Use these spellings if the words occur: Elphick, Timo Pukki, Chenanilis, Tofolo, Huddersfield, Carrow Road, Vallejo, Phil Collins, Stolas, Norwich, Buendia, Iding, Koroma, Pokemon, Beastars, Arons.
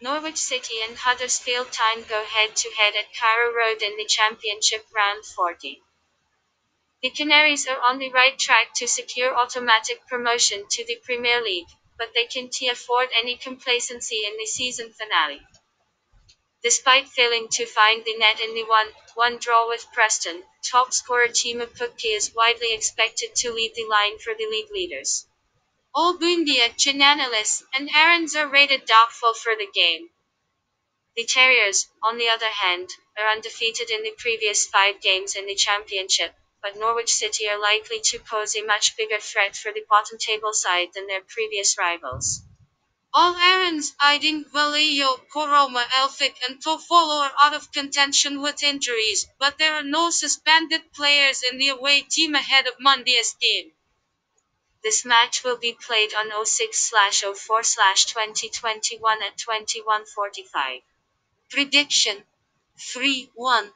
Norwich City and Huddersfield Town go head-to-head at Carrow Road in the Championship Round 40. The Canaries are on the right track to secure automatic promotion to the Premier League, but they can't afford any complacency in the season finale. Despite failing to find the net in the 1-1 draw with Preston, top scorer Timo Pukki is widely expected to lead the line for the league leaders. All Buendia, Chenanilis, and Arons are rated doubtful for the game. The Terriers, on the other hand, are undefeated in the previous 5 games in the Championship, but Norwich City are likely to pose a much bigger threat for the bottom table side than their previous rivals. All Arons, Iding, Vallejo, Koroma, Elphick and Tofolo are out of contention with injuries, but there are no suspended players in the away team ahead of Monday's game. This match will be played on 06/04/2021 at 21:45. Prediction: 3-1.